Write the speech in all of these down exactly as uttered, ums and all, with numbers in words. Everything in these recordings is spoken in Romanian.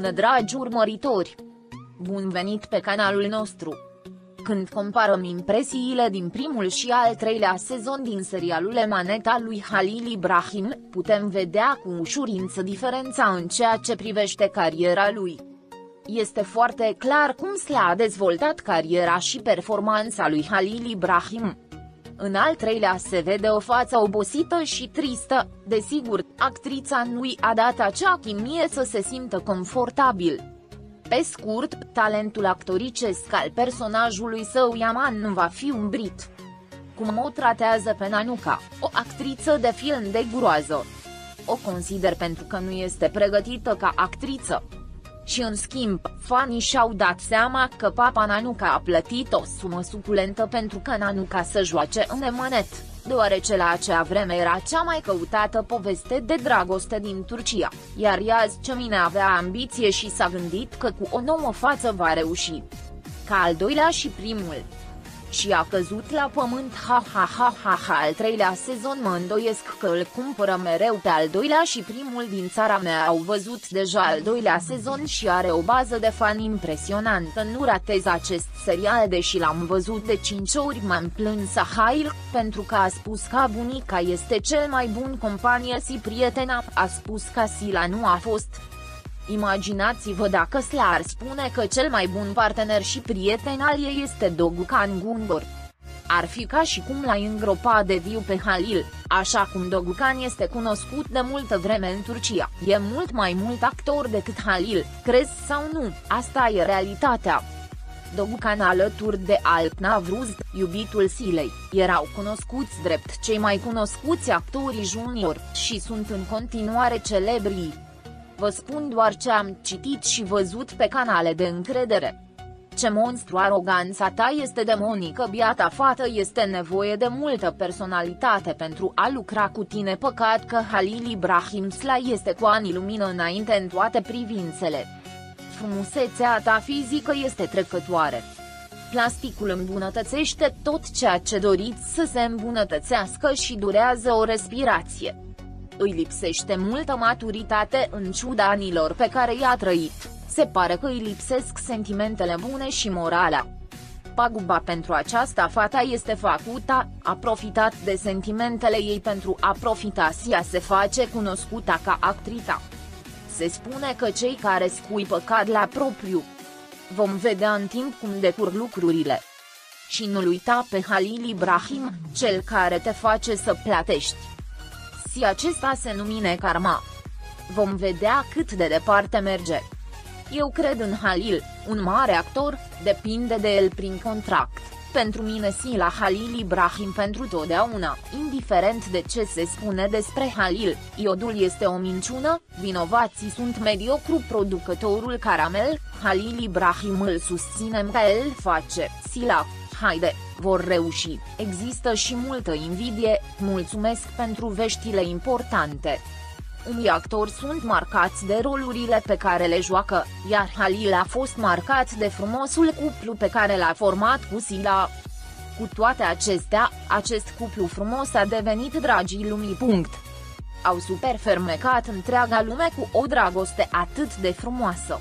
Bună, dragi urmăritori! Bun venit pe canalul nostru! Când comparăm impresiile din primul și al treilea sezon din serialul Emanet al lui Halil İbrahim, putem vedea cu ușurință diferența în ceea ce privește cariera lui. Este foarte clar cum s-a dezvoltat cariera și performanța lui Halil İbrahim. În al treilea se vede o față obosită și tristă, desigur, actrița nu i-a dat acea chimie să se simtă confortabil. Pe scurt, talentul actoricesc al personajului său Yaman nu va fi umbrit. Cum o tratează pe Nanuka, o actriță de film de groază. O consider pentru că nu este pregătită ca actriță. Și în schimb, fanii și-au dat seama că papa Nanuka a plătit o sumă suculentă pentru că Nanuka să joace în Emanet, deoarece la acea vreme era cea mai căutată poveste de dragoste din Turcia, iar Yazcemine avea ambiție și s-a gândit că cu o nouă față va reuși. Ca al doilea și primul. Și a căzut la pământ, ha ha ha ha ha. Al treilea sezon mă îndoiesc că îl cumpără mereu pe al doilea și primul din țara mea. Au văzut deja al doilea sezon și are o bază de fani impresionantă. Nu ratez acest serial, deși l-am văzut de cinci ori. M-am plâns Sahil, pentru că a spus că bunica este cel mai bun companie și prietena, a spus că Sila nu a fost. Imaginați-vă dacă Sıla ar spune că cel mai bun partener și prieten al ei este Doğukan Güngör. Ar fi ca și cum l-ai îngropa de viu pe Halil, așa cum Doğukan este cunoscut de multă vreme în Turcia. E mult mai mult actor decât Halil, crezi sau nu, asta e realitatea. Doğukan alături de Altnav, iubitul Silei, erau cunoscuți drept cei mai cunoscuți actorii junior și sunt în continuare celebrii. Vă spun doar ce am citit și văzut pe canale de încredere. Ce monstru, aroganța ta este demonică, biata fată, este nevoie de multă personalitate pentru a lucra cu tine. Păcat că Halil İbrahim Sıla este cu ani lumină înainte în toate privințele. Frumusețea ta fizică este trecătoare. Plasticul îmbunătățește tot ceea ce doriți să se îmbunătățească și durează o respirație. Îi lipsește multă maturitate în ciuda anilor pe care i-a trăit, se pare că îi lipsesc sentimentele bune și morala. Paguba pentru aceasta fata este facuta, a profitat de sentimentele ei pentru a profita și a se face cunoscută ca actrița. Se spune că cei care scuipă cad la propriu. Vom vedea în timp cum decurg lucrurile. Și nu-l uita pe Halil İbrahim, cel care te face să plătești. Și acesta se numine karma. Vom vedea cât de departe merge. Eu cred în Halil, un mare actor, depinde de el prin contract. Pentru mine Sıla Halil İbrahim pentru totdeauna, indiferent de ce se spune despre Halil, iodul este o minciună, vinovații sunt mediocru. Producătorul Caramel, Halil İbrahim, îl susținem că el face, Sıla, haide, vor reuși. Există și multă invidie. Mulțumesc pentru veștile importante. Unii actori sunt marcați de rolurile pe care le joacă, iar Halil a fost marcat de frumosul cuplu pe care l-a format cu Sıla. Cu toate acestea, acest cuplu frumos a devenit dragii lumii. Punct. Au superfermecat întreaga lume cu o dragoste atât de frumoasă.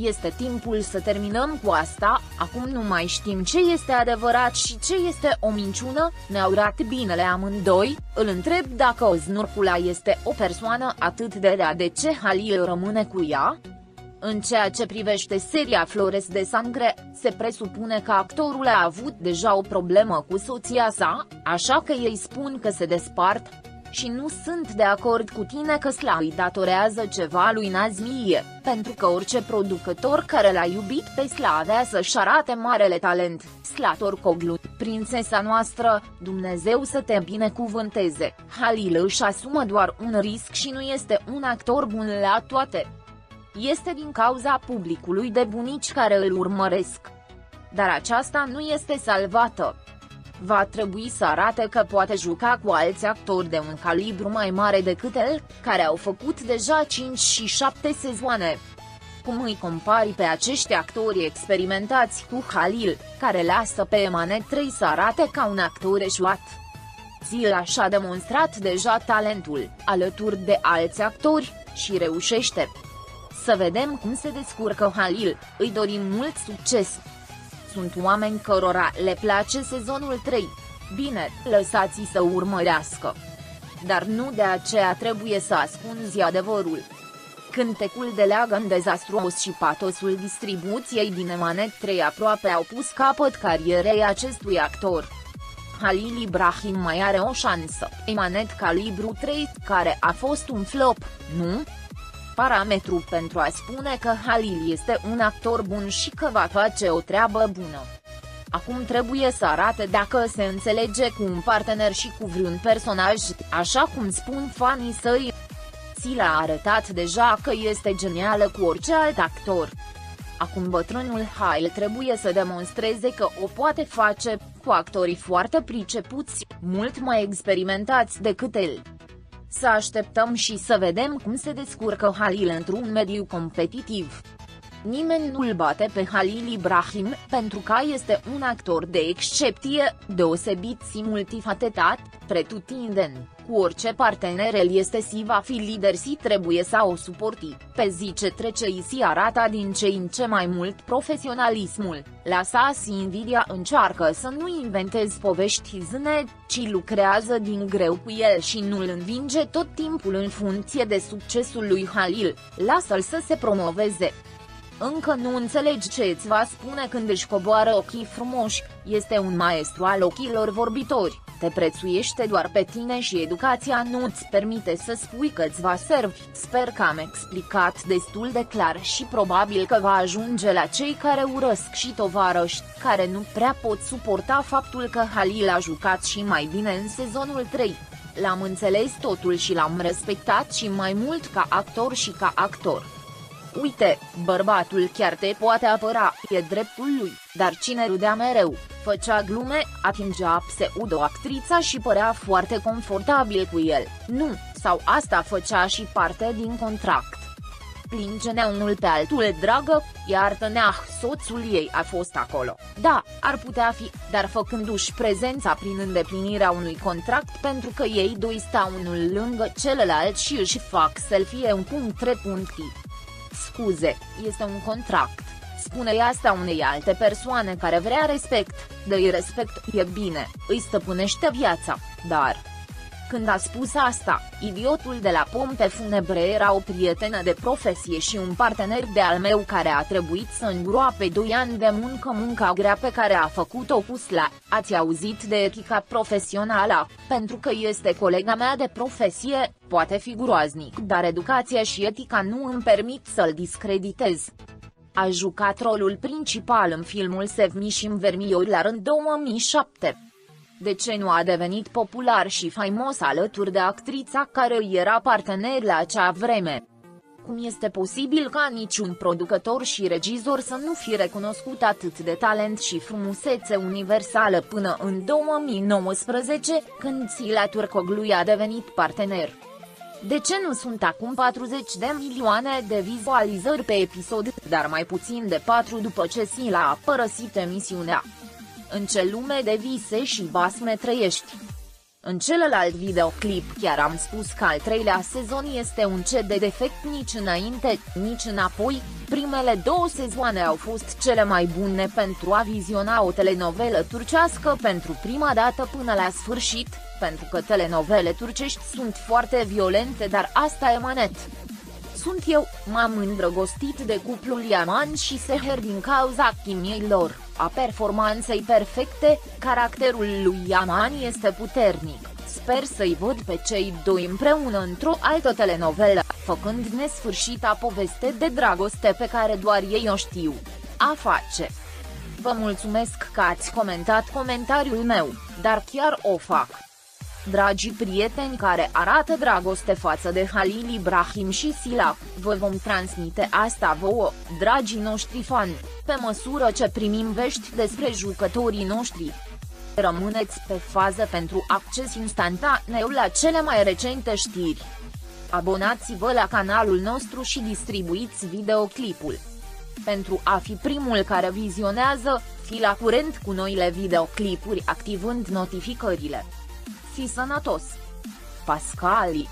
Este timpul să terminăm cu asta, acum nu mai știm ce este adevărat și ce este o minciună, ne-au urat binele amândoi. Îl întreb dacă Oznurcula este o persoană atât de rea de ce Halil rămâne cu ea? În ceea ce privește seria Flores de Sangre, se presupune că actorul a avut deja o problemă cu soția sa, așa că ei spun că se despart. Și nu sunt de acord cu tine că Sıla îi datorează ceva lui Nazmiye, pentru că orice producător care l-a iubit pe Sıla avea să-și arate marele talent. Sıla Türkoğlu, prințesa noastră, Dumnezeu să te binecuvânteze, Halil își asumă doar un risc și nu este un actor bun la toate. Este din cauza publicului de bunici care îl urmăresc. Dar aceasta nu este salvată. Va trebui să arate că poate juca cu alți actori de un calibru mai mare decât el, care au făcut deja cinci și șapte sezoane. Cum îi compari pe acești actori experimentați cu Halil, care lasă pe Emanet trei să arate ca un actor eșuat? Sıla și-a demonstrat deja talentul, alături de alți actori, și reușește. Să vedem cum se descurcă Halil, îi dorim mult succes. Sunt oameni cărora le place sezonul trei. Bine, lăsați-i să urmărească. Dar nu de aceea trebuie să ascunzi adevărul. Cântecul de leagăn dezastruos și patosul distribuției din Emanet trei aproape au pus capăt carierei acestui actor. Halil Ibrahim mai are o șansă. Emanet calibru trei, care a fost un flop, nu? Parametru pentru a spune că Halil este un actor bun și că va face o treabă bună. Acum trebuie să arate dacă se înțelege cu un partener și cu vreun personaj, așa cum spun fanii săi. Sıla a arătat deja că este genială cu orice alt actor. Acum bătrânul Halil trebuie să demonstreze că o poate face, cu actorii foarte pricepuți, mult mai experimentați decât el. Să așteptăm și să vedem cum se descurcă Halil într-un mediu competitiv. Nimeni nu-l bate pe Halil Ibrahim, pentru că este un actor de excepție, deosebit și multifacetat, pretutindeni, cu orice partener el este și va fi lider și trebuie să o suporti, pe zi ce trece și arată din ce în ce mai mult profesionalismul, la sa și invidia încearcă să nu inventezi povești zâne, ci lucrează din greu cu el și nu-l învinge tot timpul în funcție de succesul lui Halil, lasă-l să se promoveze. Încă nu înțelegi ce îți va spune când își coboară ochii frumoși, este un maestru al ochilor vorbitori, te prețuiește doar pe tine și educația nu îți permite să spui că îți va servi. Sper că am explicat destul de clar și probabil că va ajunge la cei care urăsc și tovarăși, care nu prea pot suporta faptul că Halil a jucat și mai bine în sezonul trei. L-am înțeles totul și l-am respectat și mai mult ca actor și ca actor. Uite, bărbatul chiar te poate apăra, e dreptul lui, dar cine râdea mereu, făcea glume, atingea pseudo-actrița și părea foarte confortabil cu el, nu, sau asta făcea și parte din contract. Plânge-ne unul pe altul, dragă, iartă-ne, soțul ei a fost acolo, da, ar putea fi, dar făcându-și prezența prin îndeplinirea unui contract pentru că ei doi stau unul lângă celălalt și își fac selfie un punct trei punctii. Scuze, este un contract, spune-i asta unei alte persoane care vrea respect, dă-i respect, e bine, îi stăpânește viața, dar... Când a spus asta, idiotul de la Pompe Funebre era o prietenă de profesie și un partener de al meu care a trebuit să îngroape doi ani de muncă munca grea pe care a făcut-o cu Sıla, ați auzit de echica profesională, pentru că este colega mea de profesie, poate fi groaznic, dar educația și etica nu îmi permit să-l discreditez. A jucat rolul principal în filmul Sevmiş ve Vermiyor la rând două mii șapte. De ce nu a devenit popular și faimos alături de actrița care era partener la acea vreme? Cum este posibil ca niciun producător și regizor să nu fi recunoscut atât de talent și frumusețe universală până în două mii nouăsprezece, când Sıla Türkoğlu a devenit partener? De ce nu sunt acum patruzeci de milioane de vizualizări pe episod, dar mai puțin de patru după ce Sıla a părăsit emisiunea? În ce lume de vise și basme trăiești? În celălalt videoclip chiar am spus că al treilea sezon este un cet de defect, nici înainte, nici înapoi, primele două sezoane au fost cele mai bune pentru a viziona o telenovelă turcească pentru prima dată până la sfârșit, pentru că telenovele turcești sunt foarte violente, dar asta e Emanet. Sunt eu, m-am îndrăgostit de cuplul Yaman și Seher din cauza chimiei lor, a performanței perfecte, caracterul lui Yaman este puternic, sper să-i văd pe cei doi împreună într-o altă telenovelă, făcând nesfârșita poveste de dragoste pe care doar ei o știu a face. Vă mulțumesc că ați comentat comentariul meu, dar chiar o fac. Dragii prieteni care arată dragoste față de Halil Ibrahim și Sıla, vă vom transmite asta vouă, dragii noștri fani, pe măsură ce primim vești despre jucătorii noștri. Rămâneți pe fază pentru acces instantaneu la cele mai recente știri. Abonați-vă la canalul nostru și distribuiți videoclipul. Pentru a fi primul care vizionează, fi la curent cu noile videoclipuri activând notificările. Fi sănătos, Pascali.